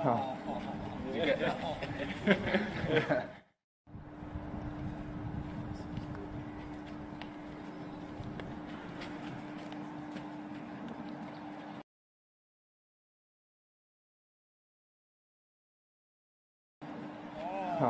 啊。啊。